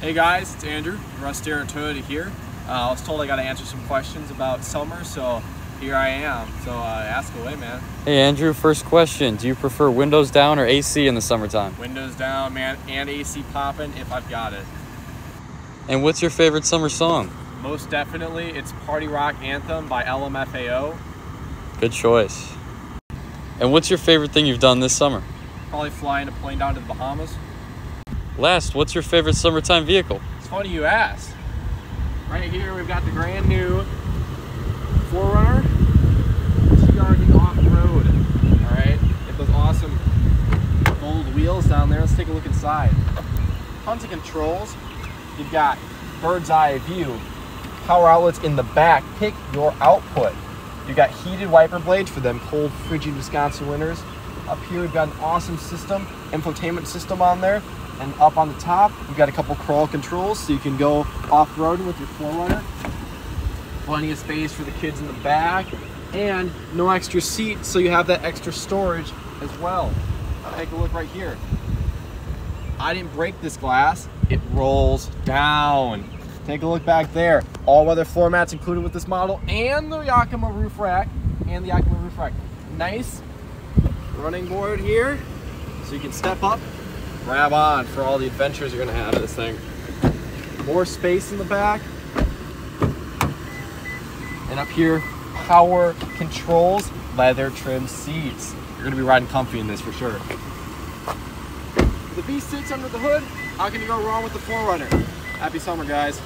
Hey guys, it's Andrew, Russ Darrow Toyota here. I was told I got to answer some questions about summer, so here I am. So ask away, man. Hey Andrew, first question. Do you prefer windows down or AC in the summertime? Windows down, man, and AC popping if I've got it. And what's your favorite summer song? Most definitely, it's Party Rock Anthem by LMFAO. Good choice. And what's your favorite thing you've done this summer? Probably flying a plane down to the Bahamas. Last, what's your favorite summertime vehicle? It's funny you asked. Right here we've got the brand new 4Runner TRD Off-Road. Alright, get those awesome gold wheels down there. Let's take a look inside. Tons of controls. You've got bird's eye view, power outlets in the back, pick your output. You've got heated wiper blades for them cold, frigid Wisconsin winters. Up here we've got an awesome system, infotainment system on there. And up on the top, we've got a couple crawl controls so you can go off-roading with your 4Runner. Plenty of space for the kids in the back. And no extra seat, so you have that extra storage as well. Take a look right here. I didn't break this glass. It rolls down. Take a look back there. All-weather floor mats included with this model and the Yakima roof rack. Nice running board here. So you can step up. Grab on for all the adventures you're going to have in this thing. More space in the back. And up here, power controls, leather trimmed seats. You're going to be riding comfy in this for sure. The V6 under the hood, how can you go wrong with the 4Runner? Happy summer, guys.